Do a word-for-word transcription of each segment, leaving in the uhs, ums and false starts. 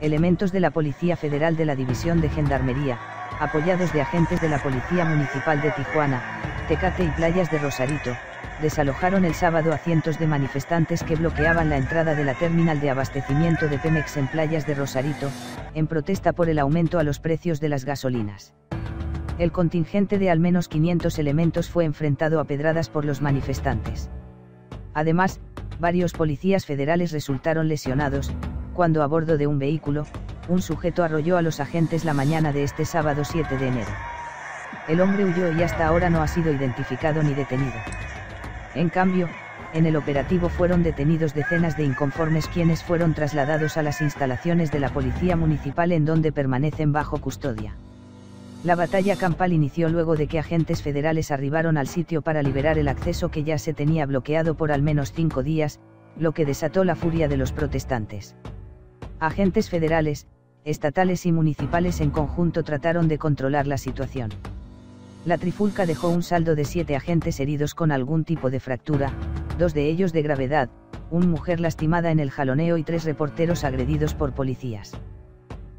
elementos de la Policía Federal de la División de Gendarmería, apoyados de agentes de la Policía Municipal de Tijuana, Tecate y Playas de Rosarito, desalojaron el sábado a cientos de manifestantes que bloqueaban la entrada de la terminal de abastecimiento de Pemex en Playas de Rosarito, en protesta por el aumento a los precios de las gasolinas. El contingente de al menos quinientos elementos fue enfrentado a pedradas por los manifestantes. Además, varios policías federales resultaron lesionados, cuando a bordo de un vehículo, un sujeto arrolló a los agentes la mañana de este sábado siete de enero. El hombre huyó y hasta ahora no ha sido identificado ni detenido. En cambio, en el operativo fueron detenidos decenas de inconformes quienes fueron trasladados a las instalaciones de la Policía Municipal en donde permanecen bajo custodia. La batalla campal inició luego de que agentes federales arribaron al sitio para liberar el acceso que ya se tenía bloqueado por al menos cinco días, lo que desató la furia de los protestantes. Agentes federales, estatales y municipales en conjunto trataron de controlar la situación. La trifulca dejó un saldo de siete agentes heridos con algún tipo de fractura, dos de ellos de gravedad, una mujer lastimada en el jaloneo y tres reporteros agredidos por policías.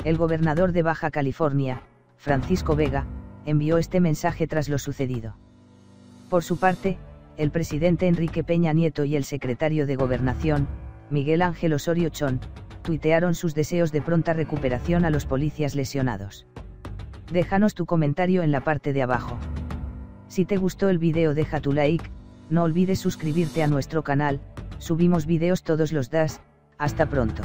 El gobernador de Baja California, Francisco Vega, envió este mensaje tras lo sucedido. Por su parte, el presidente Enrique Peña Nieto y el secretario de Gobernación, Miguel Ángel Osorio Chong, tuitearon sus deseos de pronta recuperación a los policías lesionados. Déjanos tu comentario en la parte de abajo. Si te gustó el video deja tu like, no olvides suscribirte a nuestro canal, subimos videos todos los días, hasta pronto.